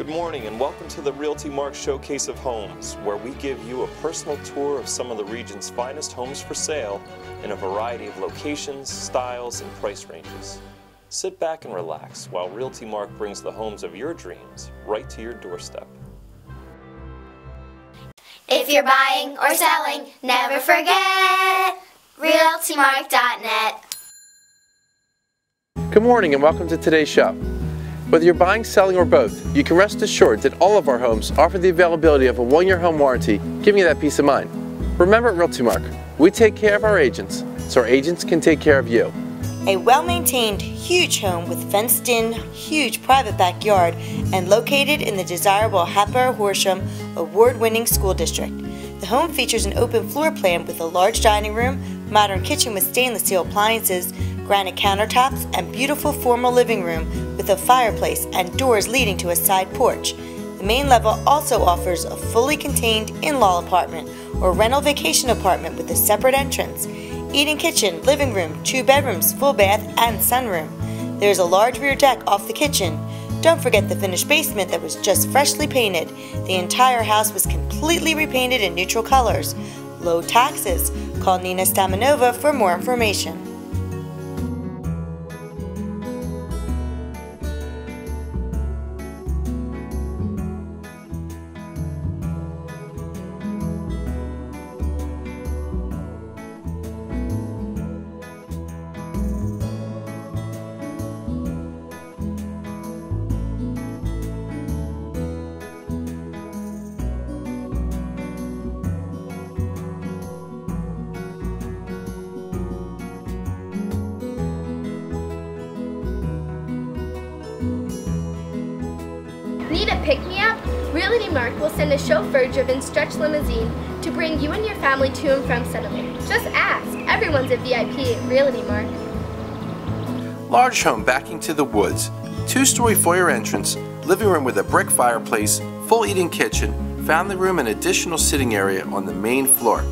Good morning and welcome to the Realty Mark Showcase of Homes, where we give you a personal tour of some of the region's finest homes for sale in a variety of locations, styles, and price ranges. Sit back and relax while Realty Mark brings the homes of your dreams right to your doorstep. If you're buying or selling, never forget RealtyMark.net. Good morning and welcome to today's shop. Whether you're buying, selling, or both, you can rest assured that all of our homes offer the availability of a one-year home warranty, giving you that peace of mind. Remember at Realty Mark, we take care of our agents, so our agents can take care of you. A well-maintained, huge home with fenced-in, huge private backyard and located in the desirable Hatboro-Horsham award-winning school district. The home features an open floor plan with a large dining room, modern kitchen with stainless steel appliances, granite countertops, and beautiful formal living room with a fireplace and doors leading to a side porch. The main level also offers a fully contained in-law apartment or rental vacation apartment with a separate entrance, eating kitchen, living room, 2 bedrooms, full bath, and sunroom. There is a large rear deck off the kitchen. Don't forget the finished basement that was just freshly painted. The entire house was completely repainted in neutral colors. Low taxes. Call Nina Stamanova for more information. A chauffeur-driven stretch limousine to bring you and your family to and from settlement. Just ask. Everyone's a VIP at Realty Mark. Large home backing to the woods, 2-story foyer entrance, living room with a brick fireplace, full eating kitchen, family room and additional sitting area on the main floor.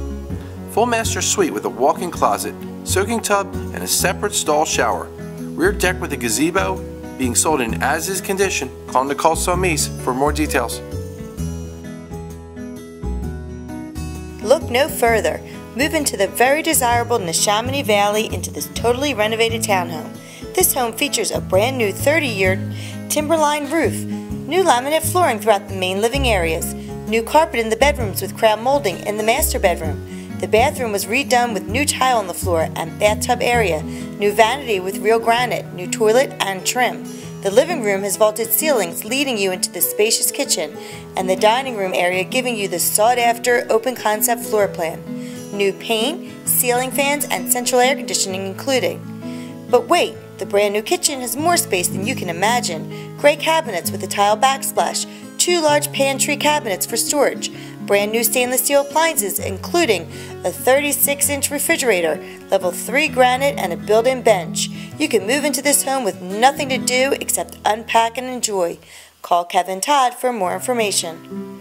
Full master suite with a walk-in closet, soaking tub, and a separate stall shower. Rear deck with a gazebo, being sold in as-is condition. Call Nicole Saumese for more details. Look no further. Move into the very desirable Neshaminy Valley into this totally renovated townhome. This home features a brand new 30-year timberline roof, new laminate flooring throughout the main living areas, new carpet in the bedrooms with crown molding in the master bedroom. The bathroom was redone with new tile on the floor and bathtub area, new vanity with real granite, new toilet and trim. The living room has vaulted ceilings leading you into the spacious kitchen and the dining room area giving you the sought-after open concept floor plan. New paint, ceiling fans, and central air conditioning included. But wait, the brand new kitchen has more space than you can imagine. Gray cabinets with a tile backsplash, 2 large pantry cabinets for storage, brand new stainless steel appliances including a 36-inch refrigerator, level 3 granite, and a built-in bench. You can move into this home with nothing to do except unpack and enjoy. Call Kevin Todd for more information.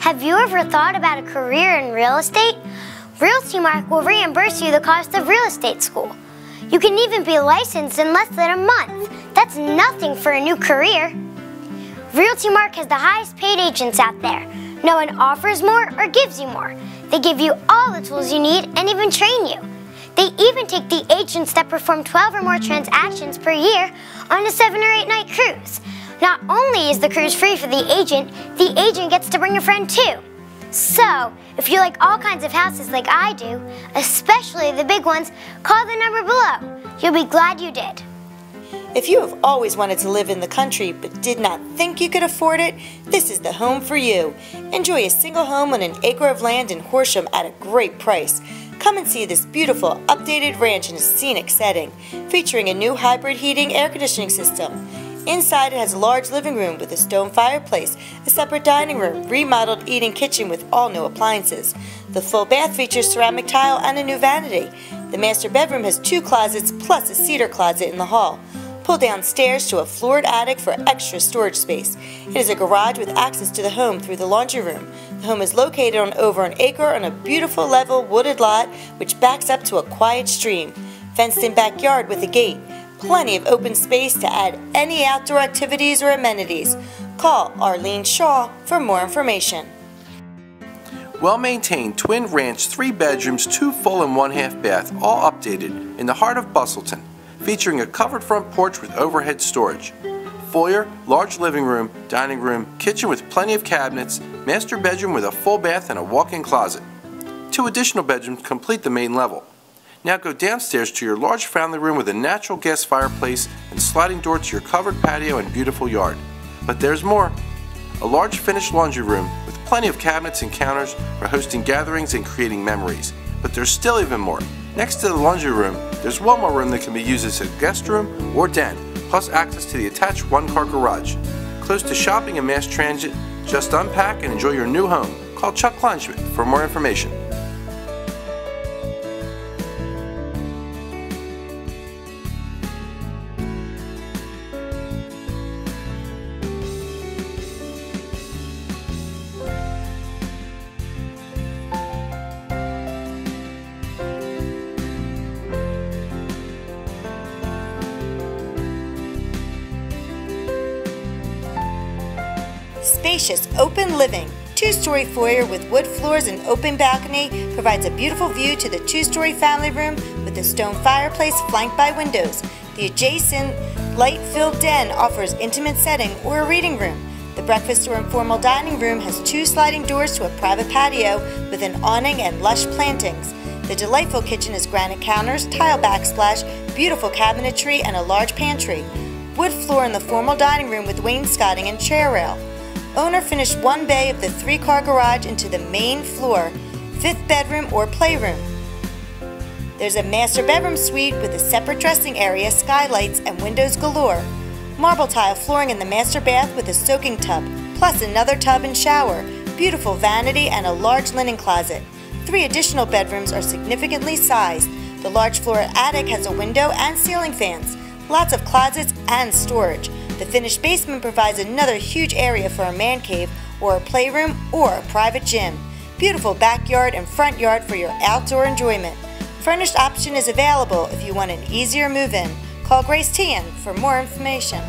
Have you ever thought about a career in real estate? Realty Mark will reimburse you the cost of real estate school. You can even be licensed in less than a month. That's nothing for a new career. Realty Mark has the highest paid agents out there. No one offers more or gives you more. They give you all the tools you need and even train you. They even take the agents that perform 12 or more transactions per year on a 7- or 8-night cruise. Not only is the cruise free for the agent gets to bring a friend too. So, if you like all kinds of houses like I do, especially the big ones, call the number below. You'll be glad you did. If you have always wanted to live in the country but did not think you could afford it, this is the home for you. Enjoy a single home on an acre of land in Horsham at a great price. Come and see this beautiful, updated ranch in a scenic setting, featuring a new hybrid heating air conditioning system. Inside it has a large living room with a stone fireplace, a separate dining room, remodeled eating kitchen with all new appliances. The full bath features ceramic tile and a new vanity. The master bedroom has 2 closets plus a cedar closet in the hall. Pull downstairs to a floored attic for extra storage space. It is a garage with access to the home through the laundry room. The home is located on over an acre on a beautiful level wooded lot which backs up to a quiet stream. Fenced in backyard with a gate. plenty of open space to add any outdoor activities or amenities. Call Arlene Shaw for more information. Well-maintained twin ranch, 3 bedrooms, 2 full and 1 half bath, all updated in the heart of Bustleton, featuring a covered front porch with overhead storage, foyer, large living room, dining room, kitchen with plenty of cabinets, master bedroom with a full bath and a walk-in closet. 2 additional bedrooms complete the main level. Now go downstairs to your large family room with a natural gas fireplace and sliding door to your covered patio and beautiful yard. But there's more. A large finished laundry room with plenty of cabinets and counters for hosting gatherings and creating memories. But there's still even more. Next to the laundry room, there's one more room that can be used as a guest room or den, plus access to the attached one-car garage. Close to shopping and mass transit, just unpack and enjoy your new home. Call Chuck Kleinschmidt for more information. Spacious open living, 2-story foyer with wood floors and open balcony provides a beautiful view to the 2-story family room with a stone fireplace flanked by windows. The adjacent light-filled den offers intimate setting or a reading room. The breakfast or informal dining room has 2 sliding doors to a private patio with an awning and lush plantings. The delightful kitchen has granite counters, tile backsplash, beautiful cabinetry, and a large pantry. Wood floor in the formal dining room with wainscoting and chair rail. Owner finished one bay of the 3-car garage into the main floor, 5th bedroom or playroom. There's a master bedroom suite with a separate dressing area, skylights, and windows galore. Marble tile flooring in the master bath with a soaking tub, plus another tub and shower, beautiful vanity, and a large linen closet. 3 additional bedrooms are significantly sized. The large floor attic has a window and ceiling fans, lots of closets and storage. The finished basement provides another huge area for a man cave or a playroom or a private gym. Beautiful backyard and front yard for your outdoor enjoyment. Furnished option is available if you want an easier move-in. Call Grace Tian for more information.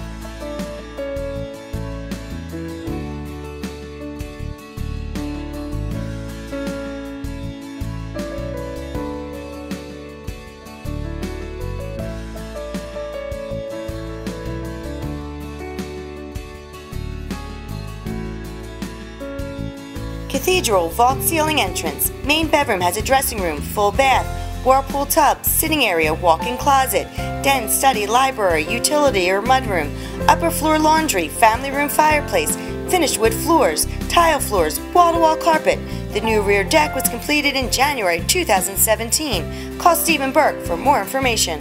Cathedral vault ceiling entrance. Main bedroom has a dressing room, full bath, whirlpool tub, sitting area, walk-in closet, den, study, library, utility or mudroom, upper floor laundry, family room fireplace, finished wood floors, tile floors, wall-to-wall carpet. The new rear deck was completed in January 2017. Call Stephen Burke for more information.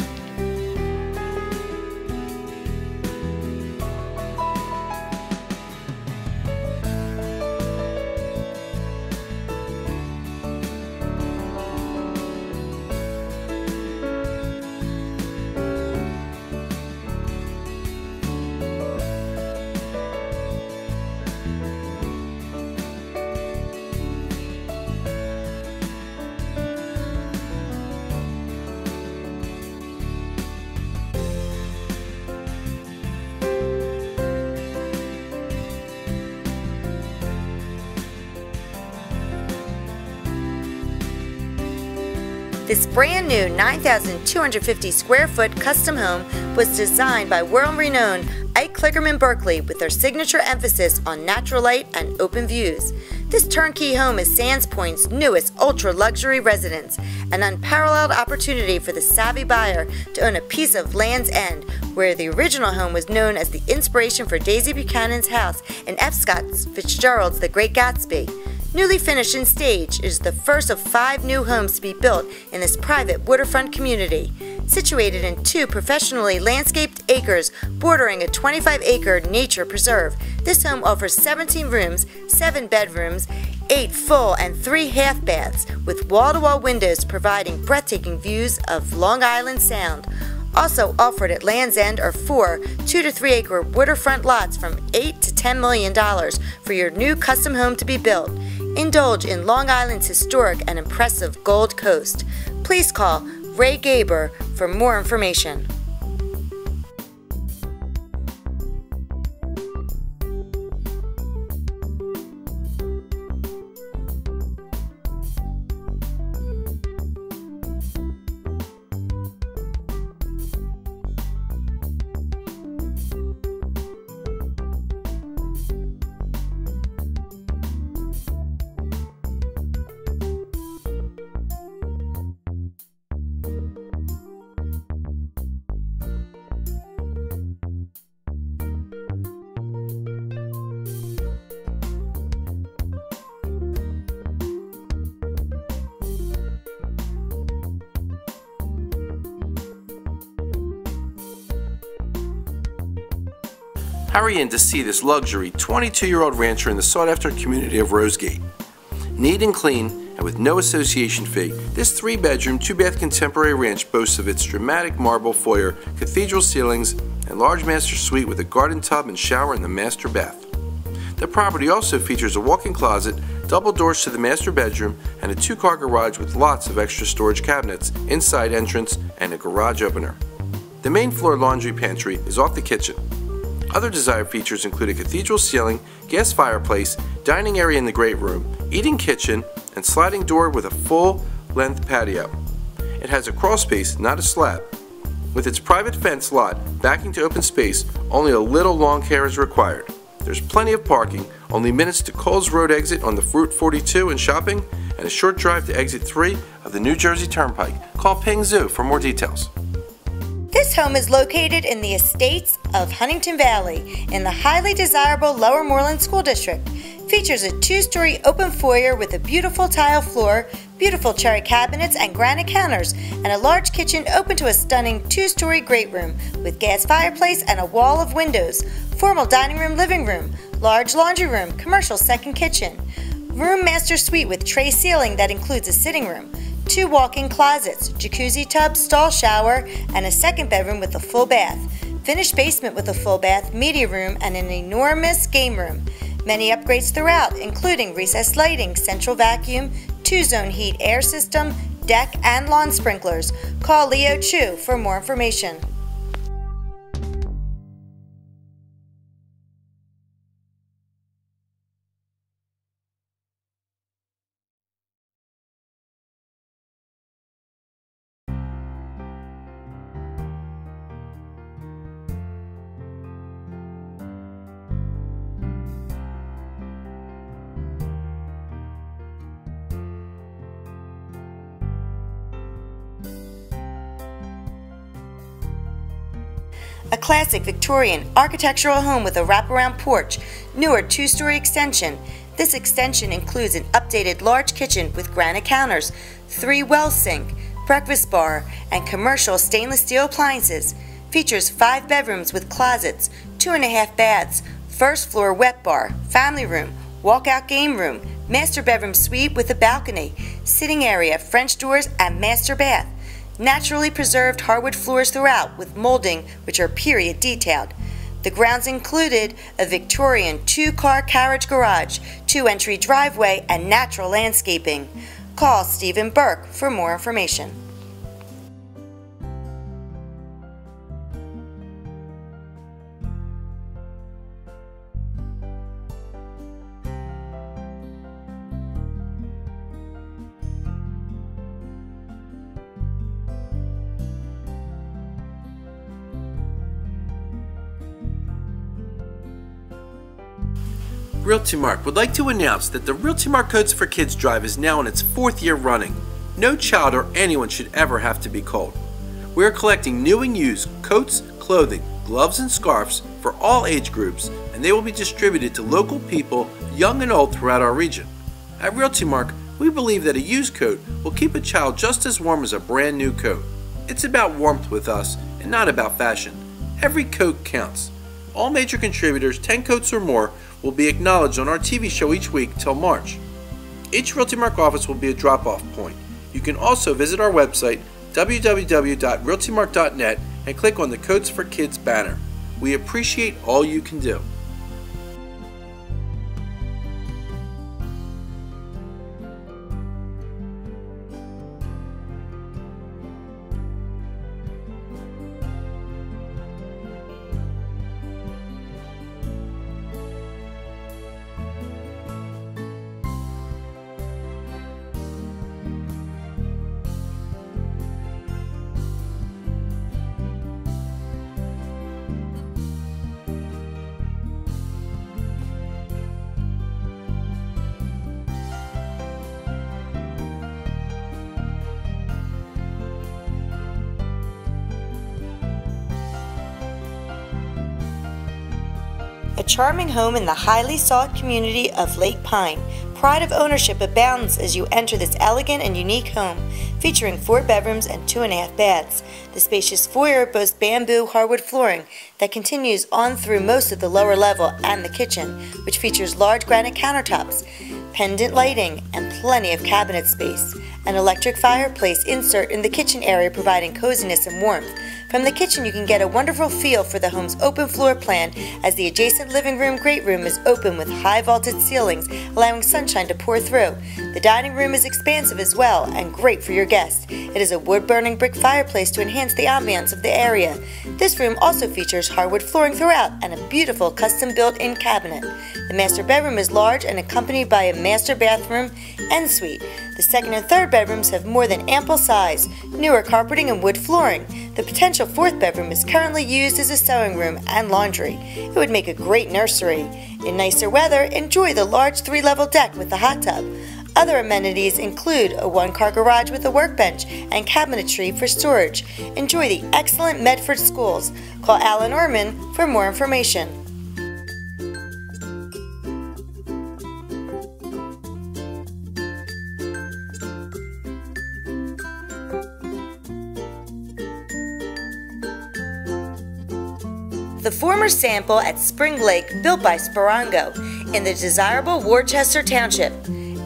This brand new 9,250 square foot custom home was designed by world-renowned Ike Kligerman Berkley with their signature emphasis on natural light and open views. This turnkey home is Sands Point's newest ultra-luxury residence, an unparalleled opportunity for the savvy buyer to own a piece of Land's End, where the original home was known as the inspiration for Daisy Buchanan's house and F. Scott Fitzgerald's The Great Gatsby. Newly finished and staged, it is the first of 5 new homes to be built in this private waterfront community. Situated in 2 professionally landscaped acres bordering a 25-acre nature preserve, this home offers 17 rooms, 7 bedrooms, 8 full and 3 half baths, with wall-to-wall windows providing breathtaking views of Long Island Sound. Also offered at Land's End are 4 2- to 3-acre waterfront lots from $8 to $10 million for your new custom home to be built. Indulge in Long Island's historic and impressive Gold Coast. Please call Ray Gaber for more information. Hurry in to see this luxury 22-year-old rancher in the sought-after community of Rosegate. Neat and clean, and with no association fee, this 3-bedroom, 2-bath contemporary ranch boasts of its dramatic marble foyer, cathedral ceilings, and large master suite with a garden tub and shower in the master bath. The property also features a walk-in closet, double doors to the master bedroom, and a 2-car garage with lots of extra storage cabinets, inside entrance, and a garage opener. The main floor laundry pantry is off the kitchen. Other desired features include a cathedral ceiling, gas fireplace, dining area in the great room, eating kitchen, and sliding door with a full-length patio. It has a crawl space, not a slab. With its private fence lot backing to open space, only a little lawn care is required. There's plenty of parking, only minutes to Coles Road exit on the Route 42 and shopping, and a short drive to exit 3 of the New Jersey Turnpike. Call Peng Zhu for more details. This home is located in the estates of Huntington Valley in the highly desirable Lower Moreland School District. Features a 2-story open foyer with a beautiful tile floor, beautiful cherry cabinets and granite counters, and a large kitchen open to a stunning 2-story great room with gas fireplace and a wall of windows, formal dining room, living room, large laundry room, commercial second kitchen, room master suite with tray ceiling that includes a sitting room, 2 walk-in closets, jacuzzi tub, stall shower, and a second bedroom with a full bath, finished basement with a full bath, media room, and an enormous game room. Many upgrades throughout, including recessed lighting, central vacuum, 2-zone heat air system, deck, and lawn sprinklers. Call Leo Chu for more information. A classic Victorian architectural home with a wraparound porch, newer 2-story extension. This extension includes an updated large kitchen with granite counters, 3 well sink, breakfast bar, and commercial stainless steel appliances. Features 5 bedrooms with closets, 2.5 baths, first floor wet bar, family room, walkout game room, master bedroom suite with a balcony, sitting area, French doors, and master bath. Naturally preserved hardwood floors throughout with molding which are period detailed. The grounds included a Victorian 2-car carriage garage, 2-entry driveway, and natural landscaping. Call Stephen Burke for more information. RealtyMark would like to announce that the RealtyMark Codes for Kids drive is now in its 4th year running. No child or anyone should ever have to be cold. We are collecting new and used coats, clothing, gloves, and scarves for all age groups, and they will be distributed to local people, young and old, throughout our region. At RealtyMark, we believe that a used coat will keep a child just as warm as a brand new coat. It's about warmth with us and not about fashion. Every coat counts. All major contributors, 10 coats or more, will be acknowledged on our TV show each week till March. Each RealtyMark office will be a drop-off point. You can also visit our website, www.RealtyMark.net, and click on the Codes for Kids banner. We appreciate all you can do. charming home in the highly sought community of Lake Pine. Pride of ownership abounds as you enter this elegant and unique home, featuring 4 bedrooms and 2.5 baths. The spacious foyer boasts bamboo hardwood flooring that continues on through most of the lower level and the kitchen, which features large granite countertops, pendant lighting, and plenty of cabinet space. An electric fireplace insert in the kitchen area providing coziness and warmth. From the kitchen you can get a wonderful feel for the home's open floor plan, as the adjacent living room great room is open with high vaulted ceilings allowing sunshine to pour through. The dining room is expansive as well and great for your guests. It is a wood-burning brick fireplace to enhance the ambiance of the area. This room also features hardwood flooring throughout and a beautiful custom built-in cabinet. The master bedroom is large and accompanied by a master bathroom en suite. The second and third bedrooms have more than ample size, newer carpeting and wood flooring. The potential 4th bedroom is currently used as a sewing room and laundry. It would make a great nursery. In nicer weather, enjoy the large 3-level deck with the hot tub. Other amenities include a 1-car garage with a workbench and cabinetry for storage. Enjoy the excellent Medford schools. Call Alan Orman for more information. The former sample at Spring Lake, built by Sporango, in the desirable Worcester Township.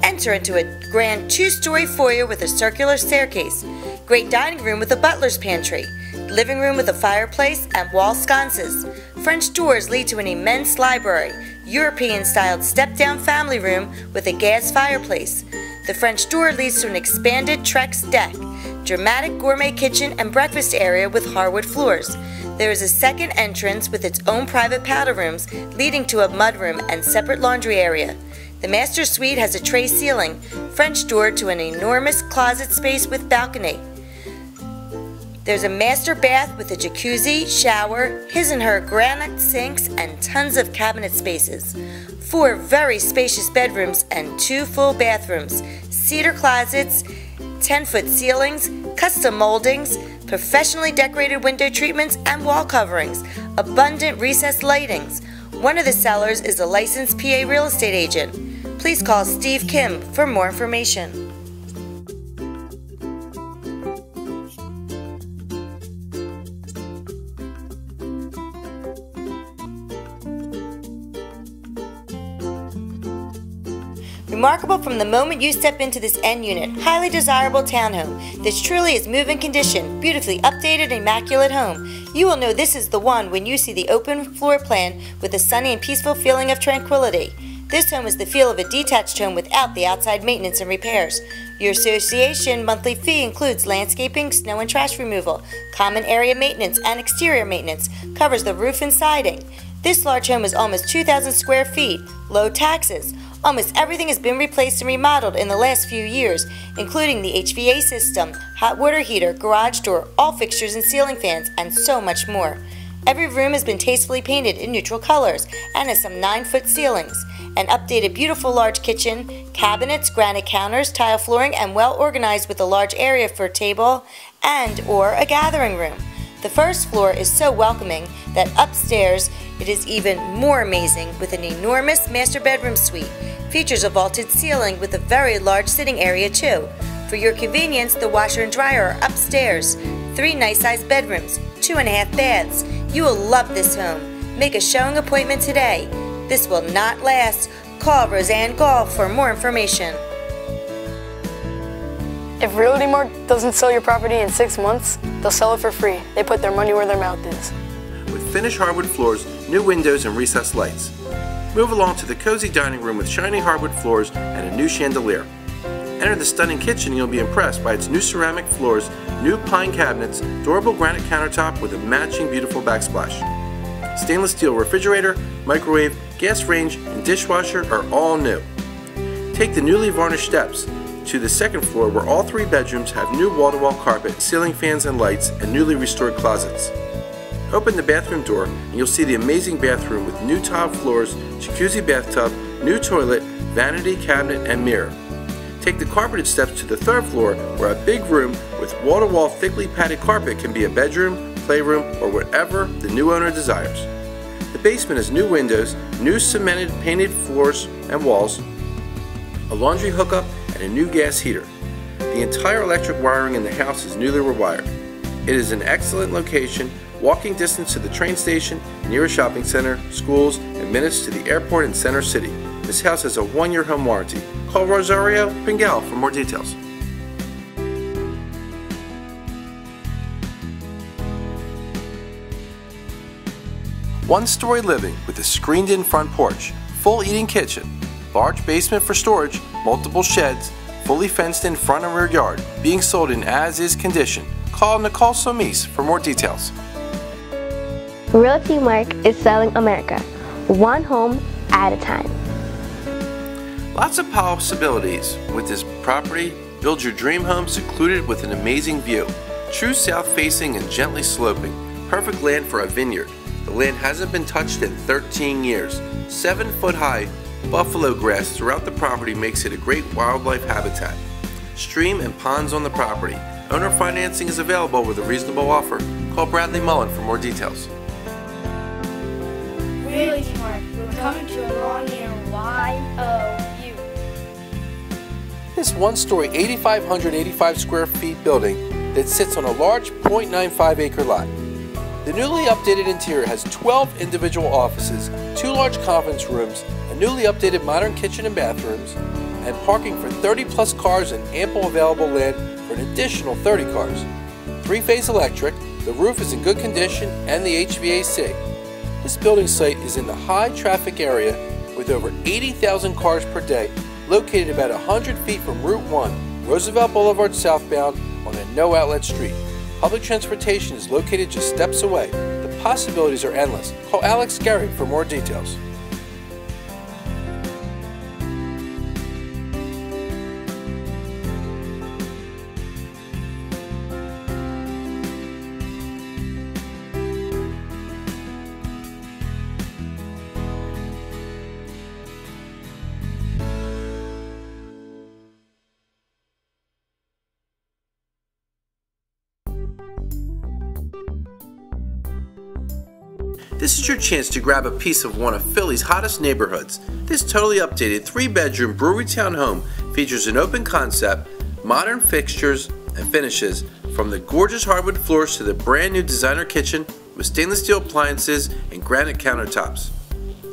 Enter into a grand 2-story foyer with a circular staircase, great dining room with a butler's pantry, living room with a fireplace and wall sconces. French doors lead to an immense library, European-styled step-down family room with a gas fireplace. The French door leads to an expanded Trex deck, dramatic gourmet kitchen and breakfast area with hardwood floors. There is a second entrance with its own private powder rooms leading to a mudroom and separate laundry area. The master suite has a tray ceiling, French door to an enormous closet space with balcony. There's a master bath with a jacuzzi, shower, his and her granite sinks, and tons of cabinet spaces. 4 very spacious bedrooms and 2 full bathrooms, cedar closets, 10-foot ceilings, custom moldings, professionally decorated window treatments and wall coverings, abundant recessed lightings. One of the sellers is a licensed PA real estate agent. Please call Steve Kim for more information. Remarkable from the moment you step into this end unit, highly desirable townhome. This truly is move-in condition, beautifully updated, immaculate home. You will know this is the one when you see the open floor plan with a sunny and peaceful feeling of tranquility. This home is the feel of a detached home without the outside maintenance and repairs. Your association monthly fee includes landscaping, snow and trash removal, common area maintenance and exterior maintenance, covers the roof and siding. This large home is almost 2,000 square feet, low taxes. Almost everything has been replaced and remodeled in the last few years, including the HVAC system, hot water heater, garage door, all fixtures and ceiling fans, and so much more. Every room has been tastefully painted in neutral colors and has some 9-foot ceilings. An updated beautiful large kitchen, cabinets, granite counters, tile flooring, and well organized with a large area for a table and or a gathering room. The first floor is so welcoming that upstairs it is even more amazing with an enormous master bedroom suite. Features a vaulted ceiling with a very large sitting area too. For your convenience, the washer and dryer are upstairs. 3 nice-sized bedrooms, 2.5 baths. You will love this home. Make a showing appointment today. This will not last. Call Roseanne Gall for more information. If RealtyMark doesn't sell your property in 6 months, they'll sell it for free. They put their money where their mouth is. With finished hardwood floors, new windows, and recessed lights. Move along to the cozy dining room with shiny hardwood floors and a new chandelier. Enter the stunning kitchen and you'll be impressed by its new ceramic floors, new pine cabinets, durable granite countertop with a matching beautiful backsplash. Stainless steel refrigerator, microwave, gas range, and dishwasher are all new. Take the newly varnished steps to the second floor where all 3 bedrooms have new wall-to-wall carpet, ceiling fans and lights, and newly restored closets. Open the bathroom door and you'll see the amazing bathroom with new tile floors, jacuzzi bathtub, new toilet, vanity, cabinet, and mirror. Take the carpeted steps to the third floor where a big room with wall-to-wall thickly padded carpet can be a bedroom, playroom, or whatever the new owner desires. The basement has new windows, new cemented painted floors and walls, a laundry hookup, and a new gas heater. The entire electric wiring in the house is newly rewired. It is an excellent location, walking distance to the train station, near a shopping center, schools, and minutes to the airport and Center City. This house has a 1-year home warranty. Call Rosario Pingal for more details. One-story living with a screened-in front porch, full eating kitchen, large basement for storage, multiple sheds, fully fenced-in front and rear yard, being sold in as-is condition. Call Nicole Saumese for more details. Realty Mark is selling America, one home at a time. Lots of possibilities with this property. Build your dream home secluded with an amazing view. True south-facing and gently sloping. Perfect land for a vineyard. The land hasn't been touched in 13 years. 7-foot-high buffalo grass throughout the property makes it a great wildlife habitat. Stream and ponds on the property. Owner financing is available with a reasonable offer. Call Bradley Mullen for more details. Realty Mark, we're coming to a long and wide view. This one-story 8,585 square feet building that sits on a large 0.95 acre lot. The newly updated interior has 12 individual offices, 2 large conference rooms, a newly updated modern kitchen and bathrooms, and parking for 30-plus cars and ample available land for an additional 30 cars. 3-phase electric, the roof is in good condition, and the HVAC. This building site is in the high-traffic area with over 80,000 cars per day, located about 100 feet from Route 1, Roosevelt Boulevard southbound on a no-outlet street. Public transportation is located just steps away. The possibilities are endless. Call Alex Gary for more details. This is your chance to grab a piece of one of Philly's hottest neighborhoods. This totally updated 3-bedroom Brewerytown home features an open concept, modern fixtures and finishes, from the gorgeous hardwood floors to the brand new designer kitchen with stainless steel appliances and granite countertops.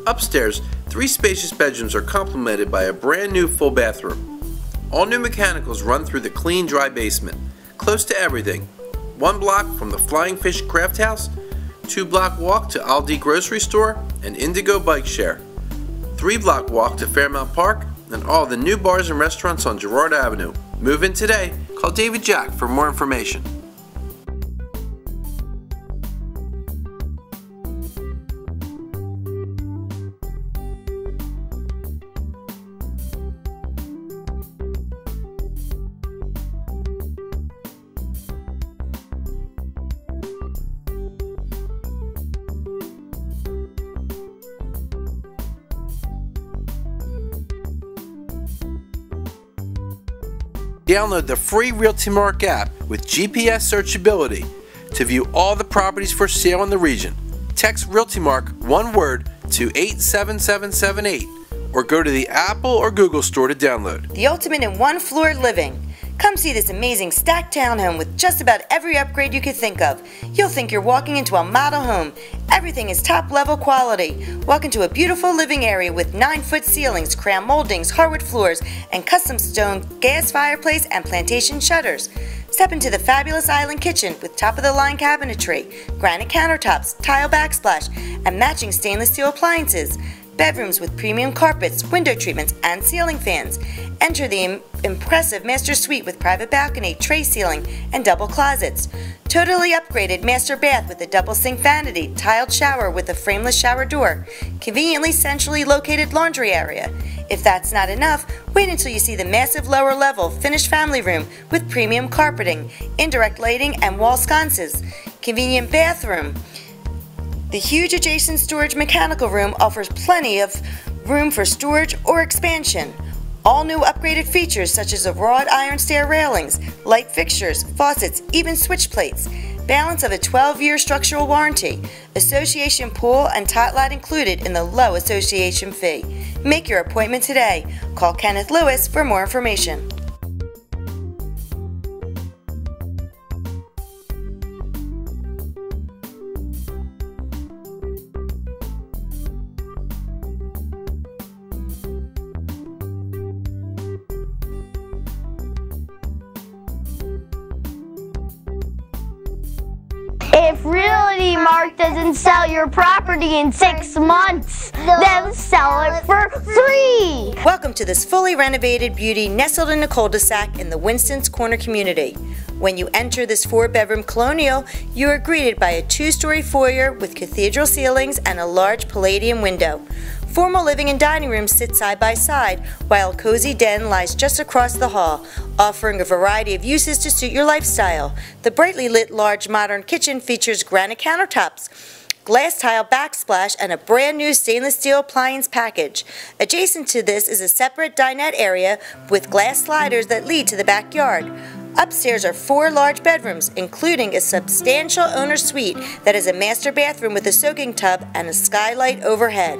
Upstairs, 3 spacious bedrooms are complemented by a brand new full bathroom. All new mechanicals run through the clean, dry basement. Close to everything. 1 block from the Flying Fish Craft House, 2-block walk to Aldi Grocery Store and Indigo Bike Share, 3-block walk to Fairmount Park and all the new bars and restaurants on Girard Avenue. Move in today. Call David Jack for more information. Download the free RealtyMark app with GPS searchability to view all the properties for sale in the region. Text RealtyMark, one word, to 87778 or go to the Apple or Google store to download. The ultimate in one-floor living. Come see this amazing stacked townhome with just about every upgrade you could think of. You'll think you're walking into a model home. Everything is top-level quality. Walk into a beautiful living area with 9-foot ceilings, crown moldings, hardwood floors, and custom stone gas fireplace and plantation shutters. Step into the fabulous island kitchen with top-of-the-line cabinetry, granite countertops, tile backsplash, and matching stainless steel appliances. Bedrooms with premium carpets, window treatments, and ceiling fans. Enter the impressive master suite with private balcony, tray ceiling, and double closets. Totally upgraded master bath with a double sink vanity, tiled shower with a frameless shower door, conveniently centrally located laundry area. If that's not enough, wait until you see the massive lower level finished family room with premium carpeting, indirect lighting, and wall sconces. Convenient bathroom. The huge adjacent storage mechanical room offers plenty of room for storage or expansion. All new upgraded features such as a wrought iron stair railings, light fixtures, faucets, even switch plates. balance of a 12-year structural warranty, association pool and tot lot included in the low association fee. Make your appointment today. Call Kenneth Lewis for more information. If Realty Mark doesn't sell your property in 6 months, then sell it for free! Welcome to this fully renovated beauty nestled in a cul-de-sac in the Winston's Corner community. When you enter this 4-bedroom colonial, you are greeted by a 2-story foyer with cathedral ceilings and a large palladium window. Formal living and dining rooms sit side by side, while a cozy den lies just across the hall, offering a variety of uses to suit your lifestyle. The brightly lit large modern kitchen features granite countertops, glass tile backsplash, and a brand new stainless steel appliance package. Adjacent to this is a separate dinette area with glass sliders that lead to the backyard. Upstairs are 4 large bedrooms, including a substantial owner suite that is a master bathroom with a soaking tub and a skylight overhead.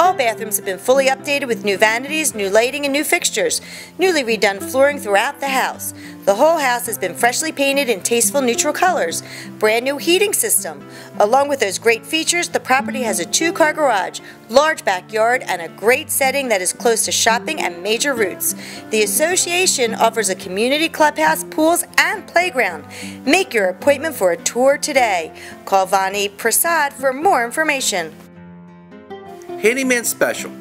All bathrooms have been fully updated with new vanities, new lighting, and new fixtures, newly redone flooring throughout the house. The whole house has been freshly painted in tasteful neutral colors, brand new heating system. Along with those great features, the property has a 2-car garage, large backyard, and a great setting that is close to shopping and major routes. The association offers a community clubhouse, pools, and playground. Make your appointment for a tour today. Call Vani Prasad for more information. Handyman Special.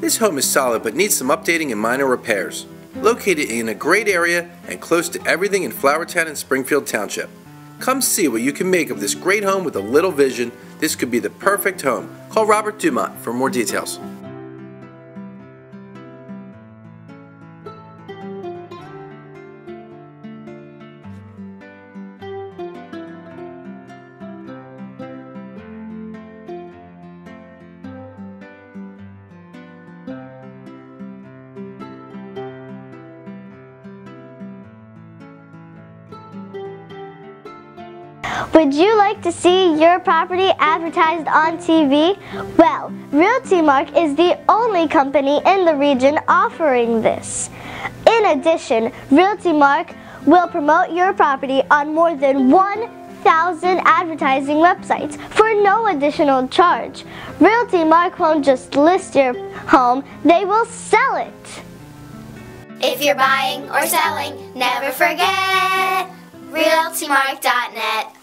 This home is solid but needs some updating and minor repairs. Located in a great area and close to everything in Flowertown and Springfield Township. Come see what you can make of this great home with a little vision. This could be the perfect home. Call Robert Dumont for more details. Would you like to see your property advertised on TV? Well, RealtyMark is the only company in the region offering this. In addition, RealtyMark will promote your property on more than 1,000 advertising websites for no additional charge. RealtyMark won't just list your home, they will sell it. If you're buying or selling, never forget RealtyMark.net.